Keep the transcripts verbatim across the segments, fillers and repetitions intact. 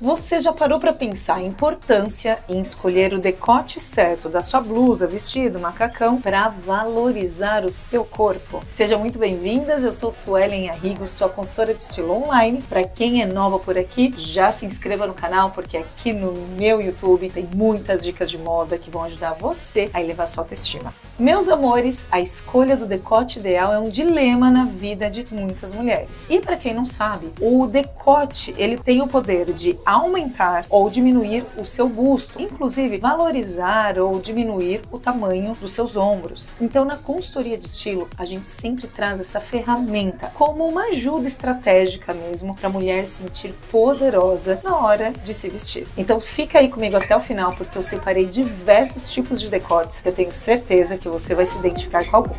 Você já parou para pensar a importância em escolher o decote certo da sua blusa, vestido, macacão, para valorizar o seu corpo? Sejam muito bem-vindas, eu sou Suelen Arrigo, sua consultora de estilo online. Para quem é nova por aqui, já se inscreva no canal, porque aqui no meu YouTube tem muitas dicas de moda que vão ajudar você a elevar sua autoestima. Meus amores, a escolha do decote ideal é um dilema na vida de muitas mulheres. E para quem não sabe, o decote ele tem o poder de aumentar ou diminuir o seu busto, inclusive valorizar ou diminuir o tamanho dos seus ombros. Então, na consultoria de estilo, a gente sempre traz essa ferramenta como uma ajuda estratégica mesmo para a mulher sentir poderosa na hora de se vestir. Então, fica aí comigo até o final, porque eu separei diversos tipos de decotes que eu tenho certeza que você vai se identificar com algum.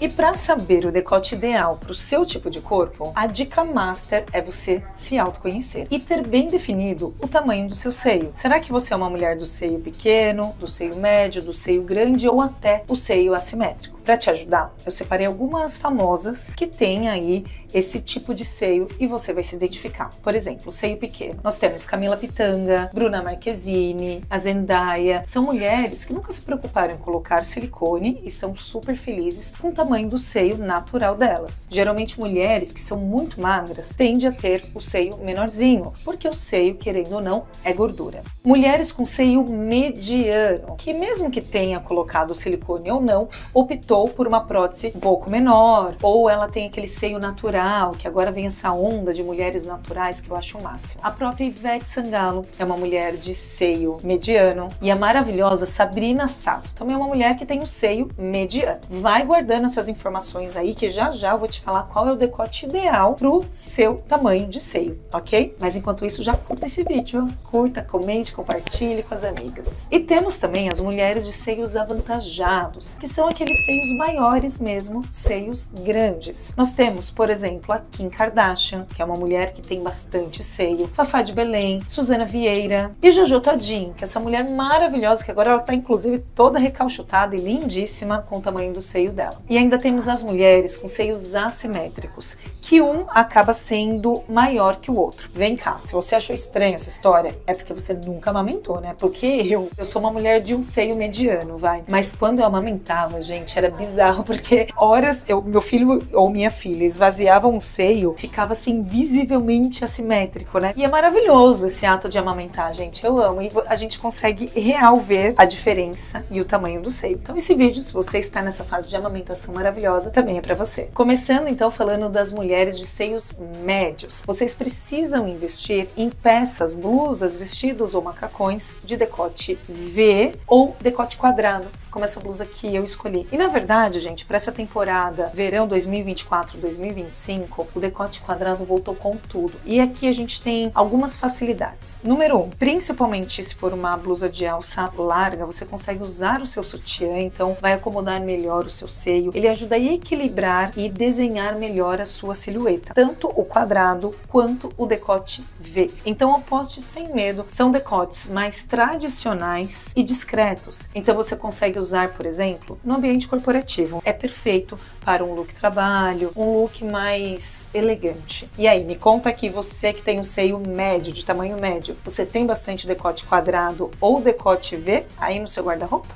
E para saber o decote ideal para o seu tipo de corpo, a dica master é você se autoconhecer e ter bem definido o tamanho do seu seio. Será que você é uma mulher do seio pequeno, do seio médio, do seio grande ou até o seio assimétrico? Para te ajudar, eu separei algumas famosas que têm aí esse tipo de seio e você vai se identificar. Por exemplo, o seio pequeno. Nós temos Camila Pitanga, Bruna Marquezine, a Zendaya. São mulheres que nunca se preocuparam em colocar silicone e são super felizes com o tamanho do seio natural delas. Geralmente mulheres que são muito magras tendem a ter o seio menorzinho, porque o seio, querendo ou não, é gordura. Mulheres com seio mediano, que mesmo que tenha colocado silicone ou não, optou ou por uma prótese um pouco menor, ou ela tem aquele seio natural, que agora vem essa onda de mulheres naturais que eu acho o máximo. A própria Ivete Sangalo é uma mulher de seio mediano, e a maravilhosa Sabrina Sato também é uma mulher que tem um seio mediano. Vai guardando essas informações aí, que já já eu vou te falar qual é o decote ideal pro seu tamanho de seio, ok? Mas enquanto isso, já curta esse vídeo, curta, comente, compartilhe com as amigas. E temos também as mulheres de seios avantajados, que são aqueles seios maiores mesmo, seios grandes. Nós temos, por exemplo, a Kim Kardashian, que é uma mulher que tem bastante seio, Fafá de Belém, Suzana Vieira e Jojo Todinho, que é essa mulher maravilhosa, que agora ela tá inclusive toda recalchutada e lindíssima com o tamanho do seio dela. E ainda temos as mulheres com seios assimétricos, que um acaba sendo maior que o outro. Vem cá, se você achou estranha essa história, é porque você nunca amamentou, né? Porque eu, eu sou uma mulher de um seio mediano, vai. Mas quando eu amamentava, gente, era bizarro, porque horas eu, meu filho ou minha filha esvaziavam um seio, ficava assim visivelmente assimétrico, né? E é maravilhoso esse ato de amamentar, gente, eu amo, e a gente consegue real ver a diferença e o tamanho do seio. Então esse vídeo, se você está nessa fase de amamentação maravilhosa, também é pra você. Começando então falando das mulheres de seios médios, vocês precisam investir em peças, blusas, vestidos ou macacões de decote V ou decote quadrado, como essa blusa que eu escolhi. E na verdade, gente, para essa temporada verão dois mil e vinte e quatro, dois mil e vinte e cinco, o decote quadrado voltou com tudo. E aqui a gente tem algumas facilidades. Número um, principalmente se for uma blusa de alça larga, você consegue usar o seu sutiã, então vai acomodar melhor o seu seio. Ele ajuda a equilibrar e desenhar melhor a sua silhueta, tanto o quadrado quanto o decote V. Então aposte sem medo, são decotes mais tradicionais e discretos. Então você consegue usar, por exemplo, no ambiente corporativo. É perfeito para um look trabalho, um look mais elegante. E aí, me conta aqui, você que tem um seio médio, de tamanho médio, você tem bastante decote quadrado ou decote V aí no seu guarda-roupa?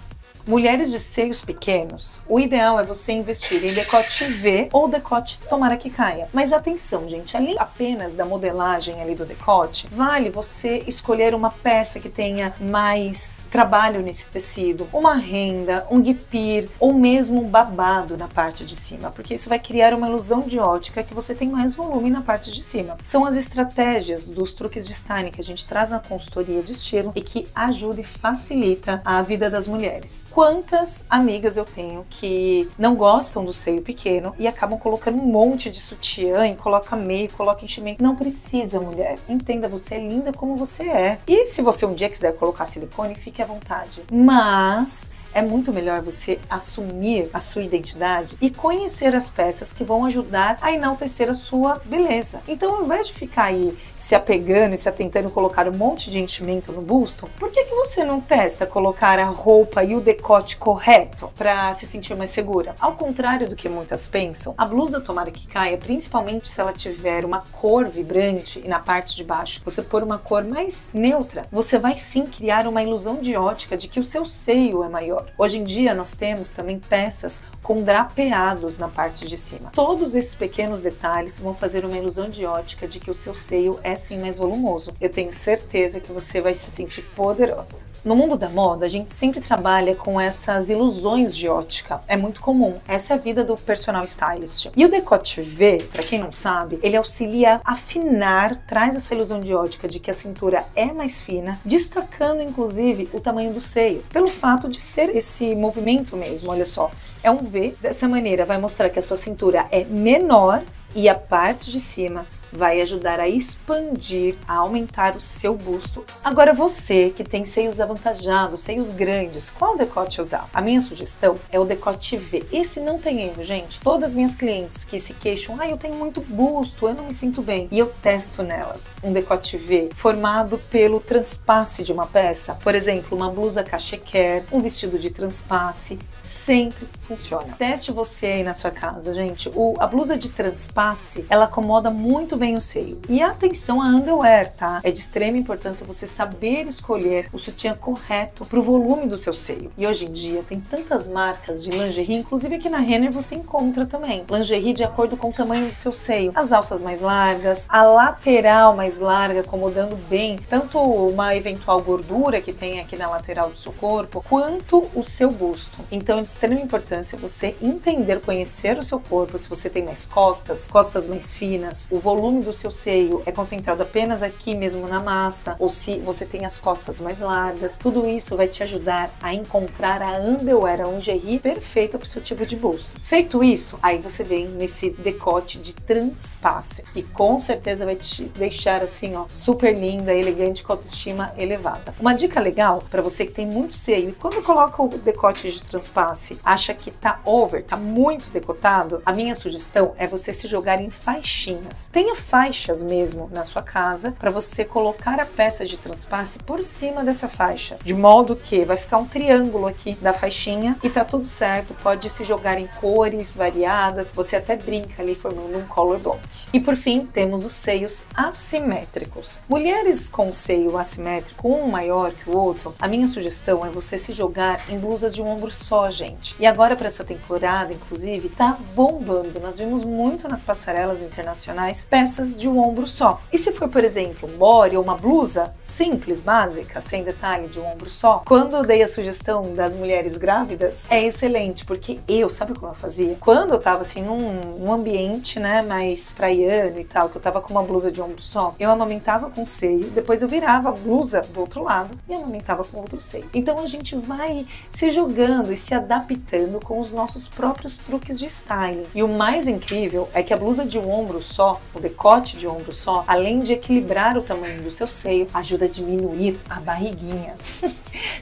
Mulheres de seios pequenos, o ideal é você investir em decote V ou decote tomara que caia. Mas atenção, gente, além apenas da modelagem ali do decote, vale você escolher uma peça que tenha mais trabalho nesse tecido, uma renda, um guipir ou mesmo um babado na parte de cima, porque isso vai criar uma ilusão de ótica que você tem mais volume na parte de cima. São as estratégias dos truques de styling que a gente traz na consultoria de estilo e que ajuda e facilita a vida das mulheres. Quantas amigas eu tenho que não gostam do seio pequeno e acabam colocando um monte de sutiã e coloca meio, coloca enchimento. Não precisa, mulher. Entenda, você é linda como você é. E se você um dia quiser colocar silicone, fique à vontade. Mas é muito melhor você assumir a sua identidade e conhecer as peças que vão ajudar a enaltecer a sua beleza. Então, ao invés de ficar aí se apegando e se atentando colocar um monte de enchimento no busto, por que que você não testa colocar a roupa e o decote correto para se sentir mais segura? Ao contrário do que muitas pensam, a blusa, tomara que caia, principalmente se ela tiver uma cor vibrante e na parte de baixo você pôr uma cor mais neutra, você vai sim criar uma ilusão de ótica de que o seu seio é maior. Hoje em dia nós temos também peças com drapeados na parte de cima. Todos esses pequenos detalhes vão fazer uma ilusão de ótica de que o seu seio é sim mais volumoso. Eu tenho certeza que você vai se sentir poderosa. No mundo da moda, a gente sempre trabalha com essas ilusões de ótica. É muito comum. Essa é a vida do personal stylist. E o decote V, para quem não sabe, ele auxilia a afinar, traz essa ilusão de ótica de que a cintura é mais fina, destacando inclusive o tamanho do seio. Pelo fato de ser esse movimento mesmo, olha só, é um V. Dessa maneira vai mostrar que a sua cintura é menor e a parte de cima vai ajudar a expandir, a aumentar o seu busto. Agora você que tem seios avantajados, seios grandes, qual decote usar? A minha sugestão é o decote V. Esse não tem erro, gente. Todas as minhas clientes que se queixam, ah, eu tenho muito busto, eu não me sinto bem. E eu testo nelas um decote V formado pelo transpasse de uma peça. Por exemplo, uma blusa cachequer, um vestido de transpasse, sempre funciona. Teste você aí na sua casa, gente. O, a blusa de transpasse, ela acomoda muito bem bem o seio. E atenção a underwear, tá? É de extrema importância você saber escolher o sutiã correto para o volume do seu seio. E hoje em dia tem tantas marcas de lingerie, inclusive aqui na Renner você encontra também. Lingerie de acordo com o tamanho do seu seio. As alças mais largas, a lateral mais larga, acomodando bem tanto uma eventual gordura que tem aqui na lateral do seu corpo, quanto o seu busto. Então é de extrema importância você entender, conhecer o seu corpo, se você tem mais costas, costas mais finas, o volume do seu seio é concentrado apenas aqui mesmo na massa, ou se você tem as costas mais largas. Tudo isso vai te ajudar a encontrar a underwear, a lingerie perfeita para o seu tipo de busto. Feito isso, aí você vem nesse decote de transpasse, que com certeza vai te deixar assim, ó, super linda, elegante, com autoestima elevada. Uma dica legal para você que tem muito seio e quando coloca o decote de transpasse acha que tá over, tá muito decotado, a minha sugestão é você se jogar em faixinhas. Tenha faixas mesmo na sua casa para você colocar a peça de transpasse por cima dessa faixa, de modo que vai ficar um triângulo aqui da faixinha e tá tudo certo. Pode se jogar em cores variadas, você até brinca ali formando um color block. E por fim temos os seios assimétricos. Mulheres com seio assimétrico, um maior que o outro, a minha sugestão é você se jogar em blusas de um ombro só, gente. E agora para essa temporada inclusive tá bombando, nós vimos muito nas passarelas internacionais peças de um ombro só. E se for, por exemplo, um body ou uma blusa simples, básica, sem detalhe, de um ombro só, quando eu dei a sugestão das mulheres grávidas, é excelente, porque eu, sabe como eu fazia? Quando eu tava assim num, num ambiente, né, mais praiano e tal, que eu tava com uma blusa de ombro só, eu amamentava com o seio, depois eu virava a blusa do outro lado e amamentava com outro seio. Então a gente vai se jogando e se adaptando com os nossos próprios truques de styling. E o mais incrível é que a blusa de um ombro só, decote de ombro só, além de equilibrar o tamanho do seu seio, ajuda a diminuir a barriguinha.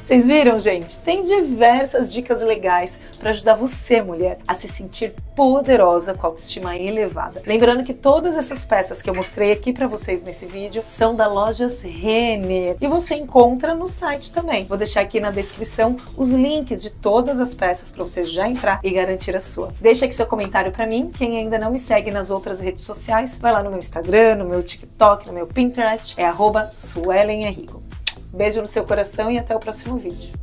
Vocês viram, gente? Tem diversas dicas legais para ajudar você, mulher, a se sentir poderosa, com autoestima elevada. Lembrando que todas essas peças que eu mostrei aqui para vocês nesse vídeo são da Lojas Renner e você encontra no site também. Vou deixar aqui na descrição os links de todas as peças para você já entrar e garantir a sua. Deixa aqui seu comentário para mim. Quem ainda não me segue nas outras redes sociais, vai lá no meu Instagram, no meu TikTok, no meu Pinterest, é arroba Suelen Arrigo. Beijo no seu coração e até o próximo vídeo.